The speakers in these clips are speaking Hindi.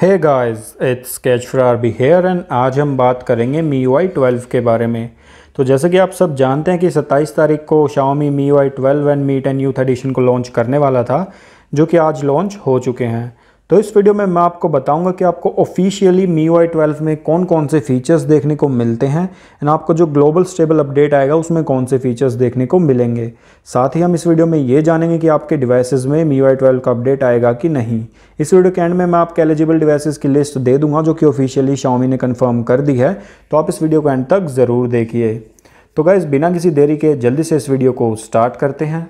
Hey guys, it's sketch for RB here and आज हम बात करेंगे MIUI 12 के बारे में। तो जैसे कि आप सब जानते हैं कि 27 तारीख को Xiaomi MIUI 12 and Mi 10 Youth Edition को लॉन्च करने वाला था, जो कि आज लॉन्च हो चुके हैं। तो इस वीडियो में मैं आपको बताऊंगा कि आपको ऑफिशियली MIUI 12 में कौन कौन से फ़ीचर्स देखने को मिलते हैं एंड आपको जो ग्लोबल स्टेबल अपडेट आएगा उसमें कौन से फ़ीचर्स देखने को मिलेंगे। साथ ही हम इस वीडियो में ये जानेंगे कि आपके डिवाइसेस में MIUI 12 का अपडेट आएगा कि नहीं। इस वीडियो के एंड में मैं आपके एलिजिबल डिवाइसेस की लिस्ट दे दूंगा जो कि ऑफिशियली Xiaomi ने कन्फर्म कर दी है, तो आप इस वीडियो को एंड तक ज़रूर देखिए। तो गाइस, बिना किसी देरी के जल्दी से इस वीडियो को स्टार्ट करते हैं।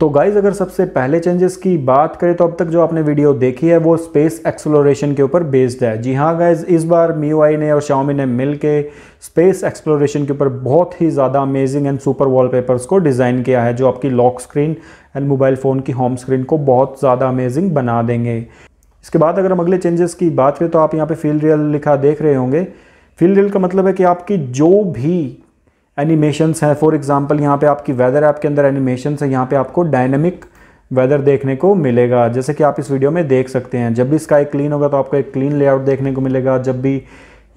तो गाइज़, अगर सबसे पहले चेंजेस की बात करें तो अब तक जो आपने वीडियो देखी है वो स्पेस एक्सप्लोरेशन के ऊपर बेस्ड है। जी हाँ गाइज़, इस बार MIUI ने और Xiaomi ने मिलके स्पेस एक्सप्लोरेशन के ऊपर बहुत ही ज़्यादा अमेजिंग एंड सुपर वॉलपेपर्स को डिज़ाइन किया है, जो आपकी lock screen and mobile phone की होम स्क्रीन को बहुत ज़्यादा अमेजिंग बना देंगे। इसके बाद अगर हम अगले चेंजेस की बात करें तो आप यहाँ पर फील रियल लिखा देख रहे होंगे। फील रियल का मतलब है कि आपकी जो भी एनिमेशंस हैं, फॉर एग्जांपल यहाँ पे आपकी वेदर ऐप के अंदर एनिमेशंस है, यहाँ पे आपको डायनेमिक वेदर देखने को मिलेगा, जैसे कि आप इस वीडियो में देख सकते हैं। जब भी स्काई क्लीन होगा तो आपको एक क्लीन लेआउट देखने को मिलेगा, जब भी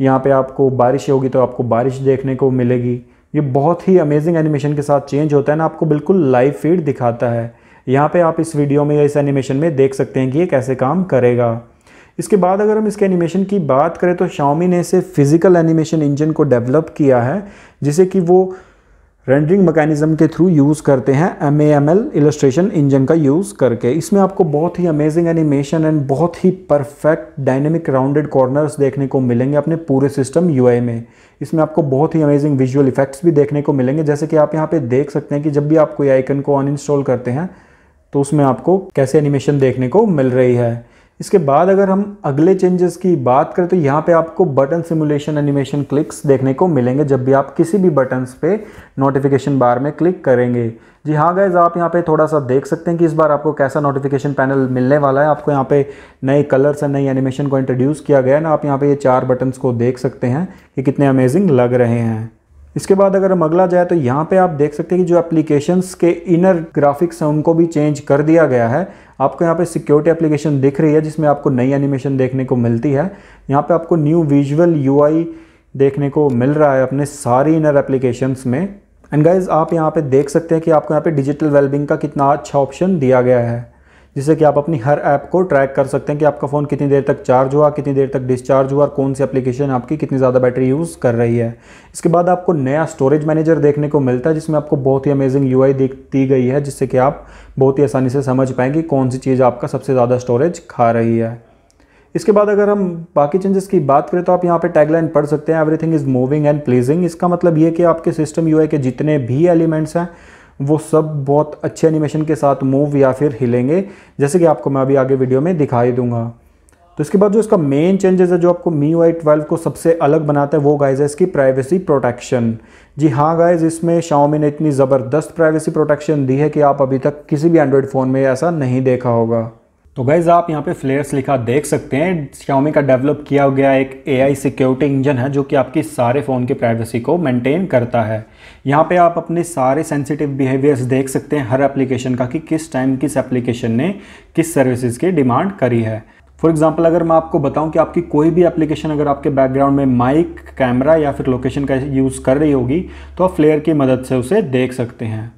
यहाँ पे आपको बारिश होगी तो आपको बारिश देखने को मिलेगी। ये बहुत ही अमेजिंग एनिमेशन के साथ चेंज होता है ना, आपको बिल्कुल लाइव फीड दिखाता है। यहाँ पर आप इस वीडियो में या इस एनिमेशन में देख सकते हैं कि ये कैसे काम करेगा। इसके बाद अगर हम इसके एनिमेशन की बात करें तो Xiaomi ने इसे फिज़िकल एनिमेशन इंजन को डेवलप किया है, जिसे कि वो रेंडरिंग मैकेनिज़्म के थ्रू यूज़ करते हैं MAML इलस्ट्रेशन इंजन का यूज़ करके। इसमें आपको बहुत ही अमेजिंग एनिमेशन एंड बहुत ही परफेक्ट डायनेमिक राउंडेड कॉर्नर्स देखने को मिलेंगे अपने पूरे सिस्टम UI में। इसमें आपको बहुत ही अमेजिंग विजुअल इफेक्ट्स भी देखने को मिलेंगे, जैसे कि आप यहाँ पर देख सकते हैं कि जब भी आप कोई आइकन को अनइंस्टॉल करते हैं तो उसमें आपको कैसे एनिमेशन देखने को मिल रही है। इसके बाद अगर हम अगले चेंजेस की बात करें तो यहाँ पे आपको बटन सिमुलेशन एनिमेशन क्लिक्स देखने को मिलेंगे, जब भी आप किसी भी बटन्स पे नोटिफिकेशन बार में क्लिक करेंगे। जी हाँ गाइज, आप यहाँ पे थोड़ा सा देख सकते हैं कि इस बार आपको कैसा नोटिफिकेशन पैनल मिलने वाला है। आपको यहाँ पे नए कलर्स और नई एनिमेशन को इंट्रोड्यूस किया गया है ना। आप यहाँ पर ये चार बटन्स को देख सकते हैं कि कितने अमेजिंग लग रहे हैं। इसके बाद अगर हम अगला जाए तो यहाँ पे आप देख सकते हैं कि जो एप्लीकेशंस के इनर ग्राफिक्स हैं उनको भी चेंज कर दिया गया है। आपको यहाँ पे सिक्योरिटी एप्लीकेशन दिख रही है, जिसमें आपको नई एनिमेशन देखने को मिलती है। यहाँ पे आपको न्यू विजुअल यूआई देखने को मिल रहा है अपने सारी इनर एप्लीकेशंस में। एंड गाइज, आप यहाँ पर देख सकते हैं कि आपको यहाँ पर डिजिटल वेलबींग का कितना अच्छा ऑप्शन दिया गया है, जिससे कि आप अपनी हर ऐप को ट्रैक कर सकते हैं कि आपका फ़ोन कितनी देर तक चार्ज हुआ, कितनी देर तक डिस्चार्ज हुआ और कौन सी एप्लीकेशन आपकी कितनी ज़्यादा बैटरी यूज़ कर रही है। इसके बाद आपको नया स्टोरेज मैनेजर देखने को मिलता है, जिसमें आपको बहुत ही अमेजिंग यूआई दी गई है, जिससे कि आप बहुत ही आसानी से समझ पाएंगे कौन सी चीज़ आपका सबसे ज़्यादा स्टोरेज खा रही है। इसके बाद अगर हम बाकी चेंजेस की बात करें तो आप यहाँ पे टैगलाइन पढ़ सकते हैं, everything is moving and pleasing. इसका मतलब ये कि आपके सिस्टम यूआई के जितने भी एलिमेंट्स हैं वो सब बहुत अच्छे एनिमेशन के साथ मूव या फिर हिलेंगे, जैसे कि आपको मैं अभी आगे वीडियो में दिखाई दूंगा। तो इसके बाद जो इसका मेन चेंजेस है जो आपको MIUI 12 को सबसे अलग बनाता है वो गाइज है इसकी प्राइवेसी प्रोटेक्शन। जी हाँ गाइज, इसमें Xiaomi ने इतनी ज़बरदस्त प्राइवेसी प्रोटेक्शन दी है कि आप अभी तक किसी भी एंड्रॉयड फ़ोन में ऐसा नहीं देखा होगा। तो गाइज, आप यहाँ पे फ्लेयर्स लिखा देख सकते हैं। Xiaomi का डेवलप किया गया एक AI सिक्योरिटी इंजन है जो कि आपकी सारे फ़ोन की प्राइवेसी को मेंटेन करता है। यहाँ पे आप अपने सारे सेंसिटिव बिहेवियर्स देख सकते हैं हर एप्लीकेशन का, कि किस टाइम किस एप्लीकेशन ने किस सर्विसेज की डिमांड करी है। फॉर एग्जाम्पल अगर मैं आपको बताऊं कि आपकी कोई भी एप्लीकेशन अगर आपके बैकग्राउंड में माइक, कैमरा या फिर लोकेशन का यूज़ कर रही होगी तो आप फ्लेयर की मदद से उसे देख सकते हैं।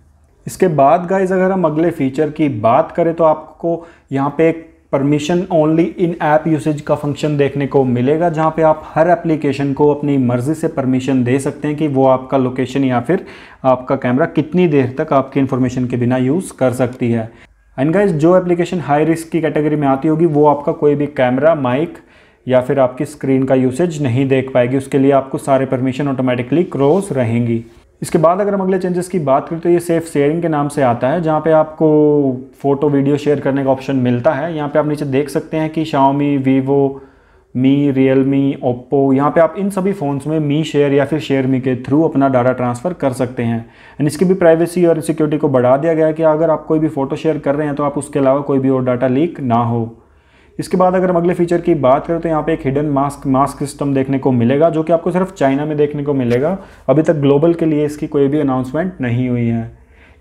इसके बाद गाइज, अगर हम अगले फीचर की बात करें तो आपको यहाँ पे एक permission only in app usage का फंक्शन देखने को मिलेगा, जहाँ पे आप हर एप्लीकेशन को अपनी मर्ज़ी से परमिशन दे सकते हैं कि वो आपका लोकेशन या फिर आपका कैमरा कितनी देर तक आपकी इन्फॉर्मेशन के बिना यूज़ कर सकती है। एंड गाइज, जो एप्लीकेशन हाई रिस्क की कैटेगरी में आती होगी वो आपका कोई भी कैमरा, माइक या फिर आपकी स्क्रीन का यूसेज नहीं देख पाएगी, उसके लिए आपको सारे परमिशन ऑटोमेटिकली क्रॉस रहेंगी। इसके बाद अगर हम अगले चेंजेस की बात करें तो ये सेफ शेयरिंग के नाम से आता है, जहाँ पे आपको फ़ोटो वीडियो शेयर करने का ऑप्शन मिलता है। यहाँ पे आप नीचे देख सकते हैं कि Xiaomi, Vivo, Mi, Realme, Oppo, यहाँ पे आप इन सभी फ़ोन्स में Mi शेयर या फिर ShareMi के थ्रू अपना डाटा ट्रांसफ़र कर सकते हैं। एंड इसकी भी प्राइवेसी और सिक्योरिटी को बढ़ा दिया गया है कि अगर आप कोई भी फ़ोटो शेयर कर रहे हैं तो आप उसके अलावा कोई भी और डाटा लीक ना हो। इसके बाद अगर हम अगले फीचर की बात करें तो यहाँ पे एक हिडन मास्क सिस्टम देखने को मिलेगा, जो कि आपको सिर्फ चाइना में देखने को मिलेगा। अभी तक ग्लोबल के लिए इसकी कोई भी अनाउंसमेंट नहीं हुई है।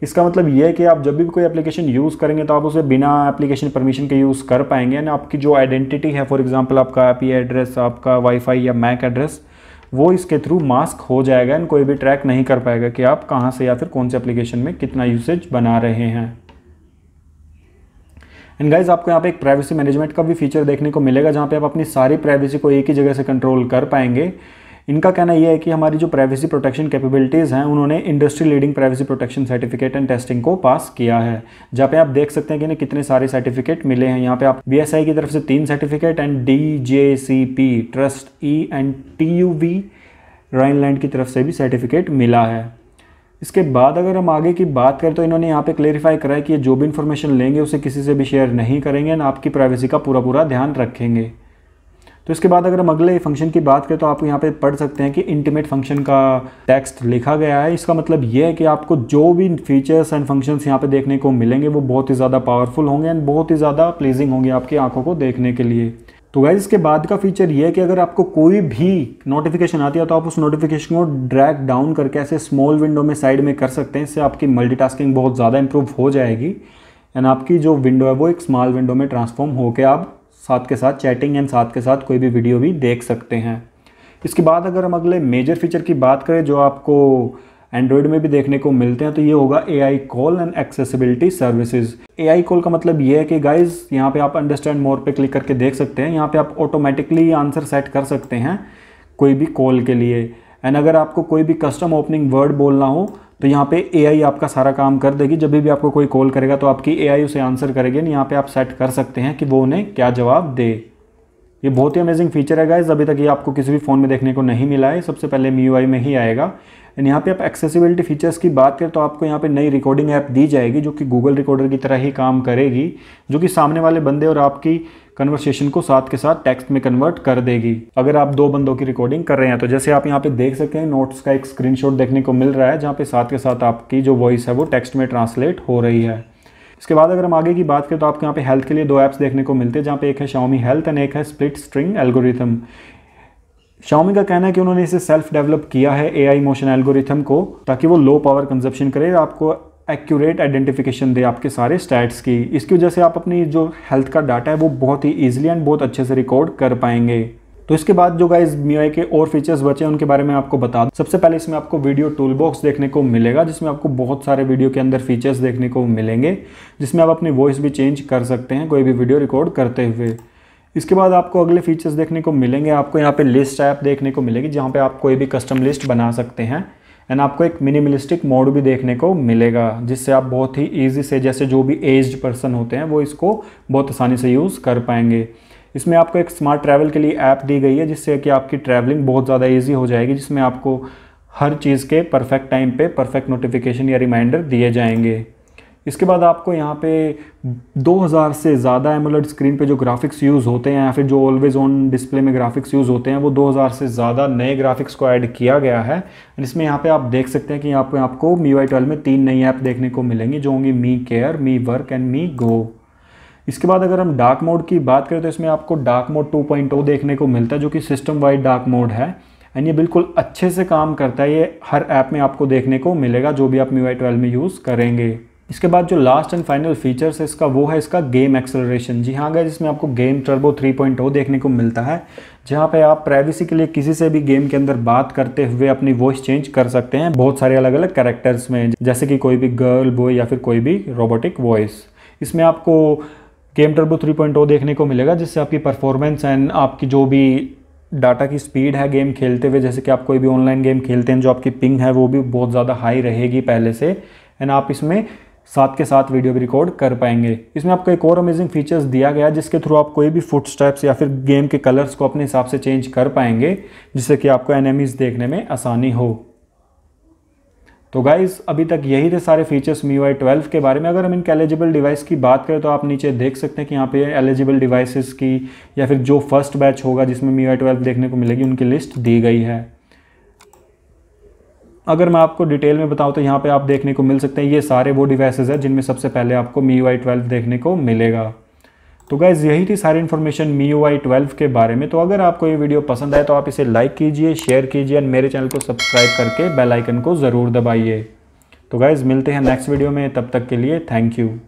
इसका मतलब ये है कि आप जब भी कोई एप्लीकेशन यूज़ करेंगे तो आप उसे बिना एप्लीकेशन परमिशन के यूज़ कर पाएंगे, यानी आपकी जो आइडेंटिटी है, फॉर एग्जांपल आपका IP एड्रेस, आपका वाईफाई या मैक एड्रेस, वो इसके थ्रू मास्क हो जाएगा एंड कोई भी ट्रैक नहीं कर पाएगा कि आप कहाँ से या फिर कौन से एप्लीकेशन में कितना यूसेज बना रहे हैं। एंड गाइज, आपको यहाँ पे एक प्राइवेसी मैनेजमेंट का भी फीचर देखने को मिलेगा, जहाँ पे आप अपनी सारी प्राइवेसी को एक ही जगह से कंट्रोल कर पाएंगे। इनका कहना यह है कि हमारी जो प्राइवेसी प्रोटेक्शन कैपेबिलिटीज़ हैं, उन्होंने industry leading privacy protection certificate and testing को पास किया है, जहाँ पे आप देख सकते हैं कि इन्हें कितने सारे सर्टिफिकेट मिले हैं। यहाँ पे आप BSI की तरफ से 3 certificate and DJCP trust E and TÜV Rheinland की तरफ से भी सर्टिफिकेट मिला है। इसके बाद अगर हम आगे की बात करें तो इन्होंने यहाँ पे क्लेरिफाई करा है कि जो भी इन्फॉर्मेशन लेंगे उसे किसी से भी शेयर नहीं करेंगे एंड आपकी प्राइवेसी का पूरा ध्यान रखेंगे। तो इसके बाद अगर हम अगले फंक्शन की बात करें तो आप यहाँ पे पढ़ सकते हैं कि इंटीमेट फंक्शन का टेक्स्ट लिखा गया है। इसका मतलब ये है कि आपको जो भी फीचर्स एंड फंक्शंस यहाँ पे देखने को मिलेंगे वो बहुत ही ज़्यादा पावरफुल होंगे एंड बहुत ही ज़्यादा प्लीजिंग होंगे आपकी आंखों को देखने के लिए। तो गाइस, इसके बाद का फीचर ये है कि अगर आपको कोई भी नोटिफिकेशन आती है तो आप उस नोटिफिकेशन को ड्रैग डाउन करके ऐसे स्मॉल विंडो में साइड में कर सकते हैं। इससे आपकी मल्टीटास्किंग बहुत ज़्यादा इंप्रूव हो जाएगी एंड आपकी जो विंडो है वो एक स्मॉल विंडो में ट्रांसफॉर्म होकर आप साथ के साथ चैटिंग एंड साथ के साथ कोई भी वीडियो भी देख सकते हैं। इसके बाद अगर हम अगले मेजर फीचर की बात करें जो आपको एंड्रॉयड में भी देखने को मिलते हैं, तो ये होगा AI call and accessibility services. AI call का मतलब ये है कि गाइज, यहाँ पे आप अंडरस्टैंड मोर पे क्लिक करके देख सकते हैं। यहाँ पे आप ऑटोमेटिकली आंसर सेट कर सकते हैं कोई भी कॉल के लिए। एंड अगर आपको कोई भी कस्टम ओपनिंग वर्ड बोलना हो तो यहाँ पे AI आपका सारा काम कर देगी। जब भी आपको कोई कॉल करेगा तो आपकी AI उसे आंसर करेगी। यहाँ पे आप सेट कर सकते हैं कि वो उन्हें क्या जवाब दे। ये बहुत ही अमेजिंग फीचर है गाइज, अभी तक ये आपको किसी भी फ़ोन में देखने को नहीं मिला है, सबसे पहले MIUI में ही आएगा। एंड यहाँ पे आप एक्सेसिबिलिटी फीचर्स की बात करें तो आपको यहाँ पे नई रिकॉर्डिंग ऐप दी जाएगी जो कि गूगल रिकॉर्डर की तरह ही काम करेगी, जो कि सामने वाले बंदे और आपकी कन्वर्सेशन को साथ के साथ टेक्स्ट में कन्वर्ट कर देगी, अगर आप दो बंदों की रिकॉर्डिंग कर रहे हैं। तो जैसे आप यहाँ पे देख सकते हैं, नोट्स का एक स्क्रीनशॉट देखने को मिल रहा है जहाँ पे साथ के साथ आपकी जो वॉइस है वो टेक्स्ट में ट्रांसलेट हो रही है। इसके बाद अगर हम आगे की बात करें तो आपको यहाँ पे हेल्थ के लिए 2 ऐप्स देखने को मिलते हैं, जहाँ पे एक है Xiaomi हेल्थ एंड एक है स्प्लिट स्ट्रिंग एल्गोरिथम। Xiaomi का कहना है कि उन्होंने इसे सेल्फ डेवलप किया है AI मोशन एल्गोरिथम को, ताकि वो लो पावर कंजप्शन करे, आपको एक्यूरेट आइडेंटिफिकेशन दे आपके सारे स्टैट्स की। इसकी वजह से आप अपनी जो हेल्थ का डाटा है वो बहुत ही ईजिली एंड बहुत अच्छे से रिकॉर्ड कर पाएंगे। तो इसके बाद जो गाइज MIUI के और फीचर्स बचे हैं उनके बारे में आपको बता दूं। सबसे पहले इसमें आपको वीडियो टूल बॉक्स देखने को मिलेगा, जिसमें आपको बहुत सारे वीडियो के अंदर फीचर्स देखने को मिलेंगे, जिसमें आप अपनी वॉइस भी चेंज कर सकते हैं कोई भी वीडियो रिकॉर्ड करते हुए। इसके बाद आपको अगले फीचर्स देखने को मिलेंगे, आपको यहाँ पे लिस्ट ऐप देखने को मिलेगी जहाँ पे आप कोई भी कस्टम लिस्ट बना सकते हैं एंड आपको एक मिनिमलिस्टिक मोड भी देखने को मिलेगा, जिससे आप बहुत ही ईजी से, जैसे जो भी एज्ड पर्सन होते हैं वो इसको बहुत आसानी से यूज़ कर पाएंगे। इसमें आपको एक स्मार्ट ट्रैवल के लिए ऐप दी गई है, जिससे कि आपकी ट्रैवलिंग बहुत ज़्यादा ईजी हो जाएगी, जिसमें आपको हर चीज़ के परफेक्ट टाइम पे परफेक्ट नोटिफिकेशन या रिमाइंडर दिए जाएंगे। इसके बाद आपको यहाँ पे 2000 से ज़्यादा AMOLED स्क्रीन पे जो ग्राफिक्स यूज़ होते हैं या फिर जो ऑलवेज ऑन डिस्प्ले में ग्राफिक्स यूज़ होते हैं, वो 2000 से ज़्यादा नए ग्राफिक्स को ऐड किया गया है। इसमें यहाँ पे आप देख सकते हैं कि यहाँ पे आपको MIUI 12 में 3 नई ऐप देखने को मिलेंगी, जो होंगी Mi Care, Mi Work and Mi Go। इसके बाद अगर हम डार्क मोड की बात करें तो इसमें आपको डार्क मोड 2.0 देखने को मिलता है, जो कि सिस्टम वाइड डार्क मोड है एंड ये बिल्कुल अच्छे से काम करता है। ये हर ऐप में आपको देखने को मिलेगा जो भी आप MIUI 12 में यूज़ करेंगे। इसके बाद जो लास्ट एंड फाइनल फीचर्स है इसका, वो है इसका गेम एक्सेलरेशन। जी हाँ गाइस, इसमें आपको गेम टर्बो 3.0 देखने को मिलता है, जहाँ पे आप प्राइवेसी के लिए किसी से भी गेम के अंदर बात करते हुए अपनी वॉइस चेंज कर सकते हैं बहुत सारे अलग अलग कैरेक्टर्स में, जैसे कि कोई भी गर्ल बॉय या फिर कोई भी रोबोटिक वॉइस। इसमें आपको गेम टर्बो 3.0 देखने को मिलेगा, जिससे आपकी परफॉर्मेंस एंड आपकी जो भी डाटा की स्पीड है गेम खेलते हुए, जैसे कि आप कोई भी ऑनलाइन गेम खेलते हैं, जो आपकी पिंग है वो भी बहुत ज़्यादा हाई रहेगी पहले से एंड आप इसमें साथ के साथ वीडियो भी रिकॉर्ड कर पाएंगे। इसमें आपको एक और अमेजिंग फीचर्स दिया गया है, जिसके थ्रू आप कोई भी फुटस्टेप्स या फिर गेम के कलर्स को अपने हिसाब से चेंज कर पाएंगे, जिससे कि आपको एनिमीज़ देखने में आसानी हो। तो गाइज़, अभी तक यही थे सारे फीचर्स MIUI 12 के बारे में। अगर हम इनके एलिजिबल डिवाइस की बात करें तो आप नीचे देख सकते हैं कि यहाँ पे एलिजिबल डिवाइसेस की या फिर जो फर्स्ट बैच होगा जिसमें MIUI 12 देखने को मिलेगी, उनकी लिस्ट दी गई है। अगर मैं आपको डिटेल में बताऊँ तो यहाँ पे आप देखने को मिल सकते हैं ये सारे वो डिवाइसेस हैं जिनमें सबसे पहले आपको MIUI 12 देखने को मिलेगा। तो गाइज यही थी सारी इन्फॉर्मेशन MIUI 12 के बारे में। तो अगर आपको ये वीडियो पसंद आए तो आप इसे लाइक कीजिए, शेयर कीजिए और मेरे चैनल को सब्सक्राइब करके बेल आइकन को ज़रूर दबाइए। तो गाइज मिलते हैं नेक्स्ट वीडियो में, तब तक के लिए थैंक यू।